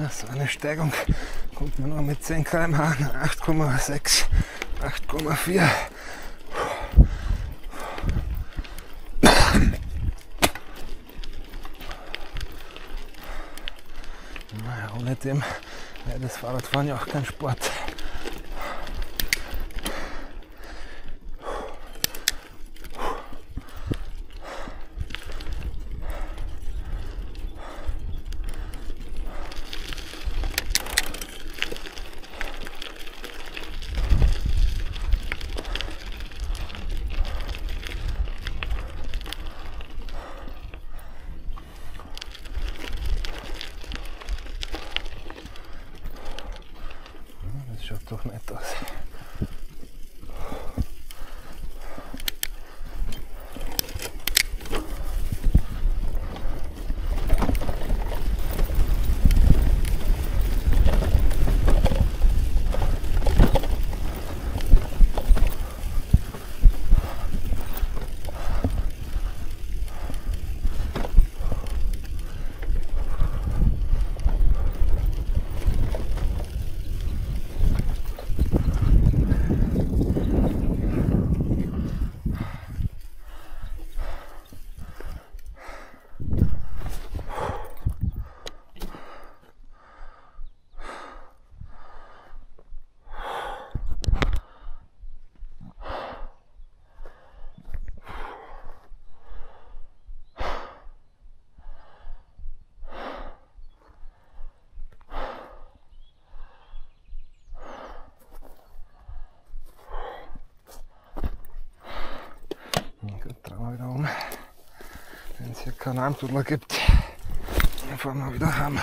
Na, so eine Steigung kommt man nur mit 10 km/h, 8,6, 8,4. Naja, ohne dem wäre das Fahrradfahren ja auch kein Sport. Schaut doch nett aus. Wenn es hier keinen Almtudler gibt, dann fahren wir wieder heim.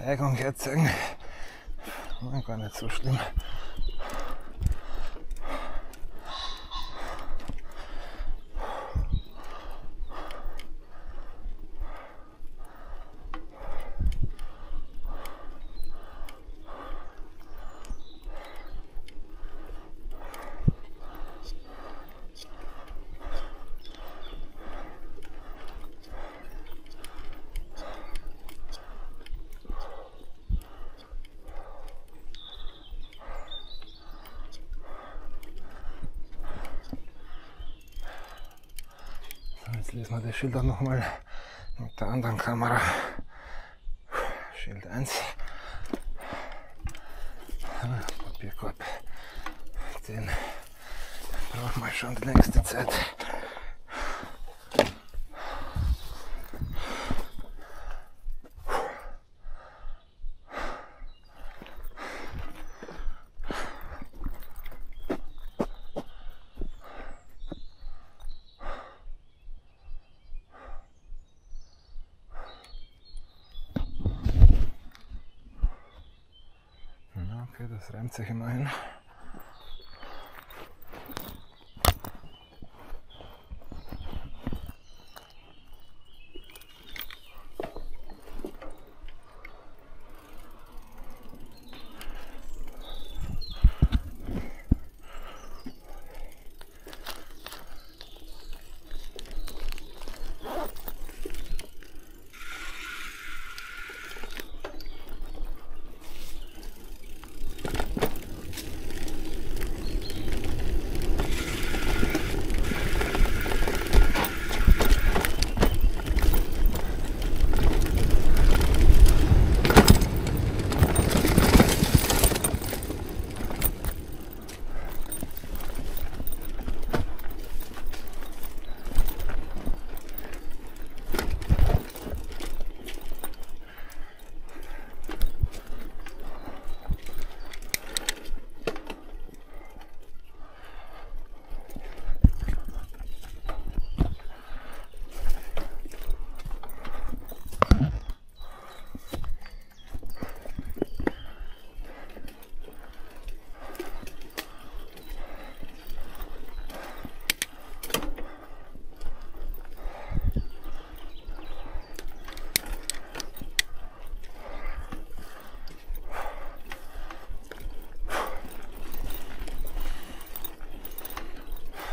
Steigung herzeigen. Gar nicht so schlimm. Lesen wir das Schild auch nochmal mit der anderen Kamera. Schild 1. Papierkorb 10. Brauchen wir schon die längste Zeit. Das reimt sich immerhin.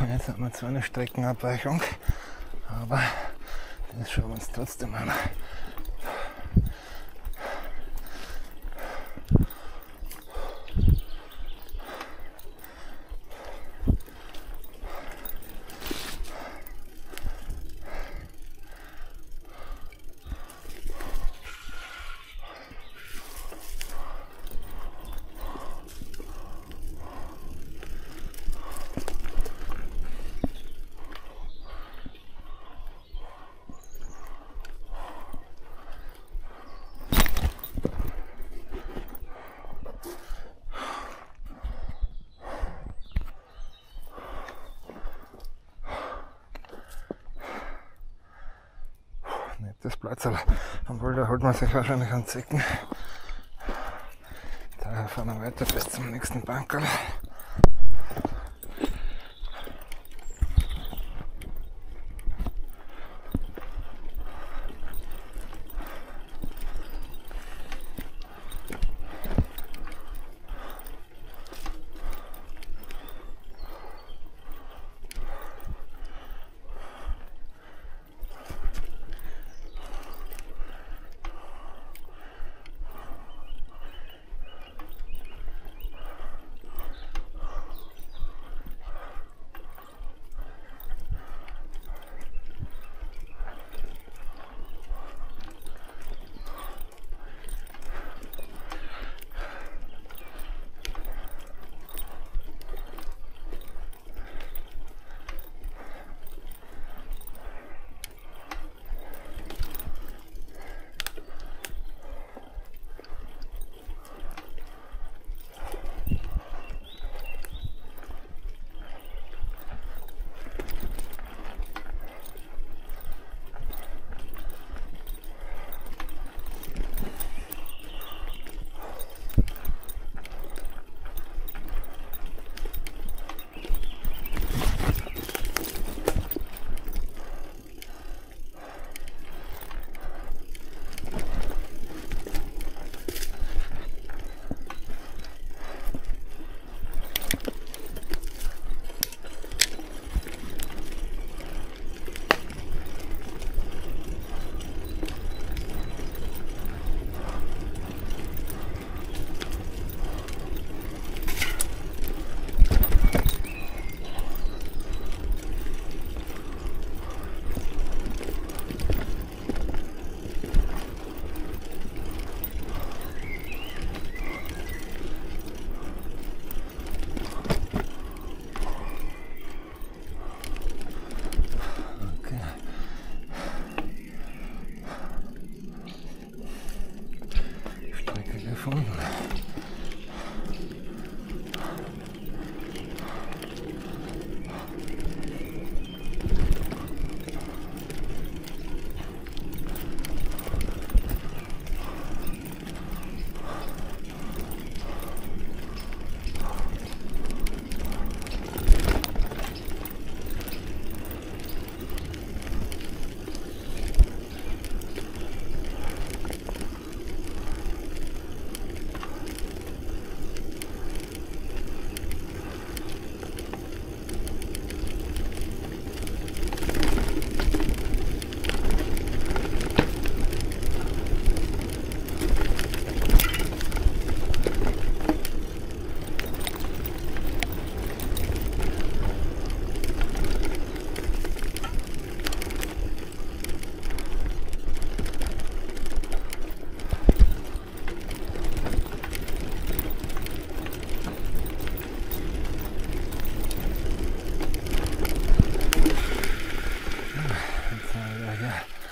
Jetzt haben wir zwar eine Streckenabweichung, aber das schauen wir uns trotzdem an. Das Platzerl. Am Boulder holt man sich wahrscheinlich an Zecken. Daher fahren wir weiter bis zum nächsten Bankerl. inside. Oh yeah.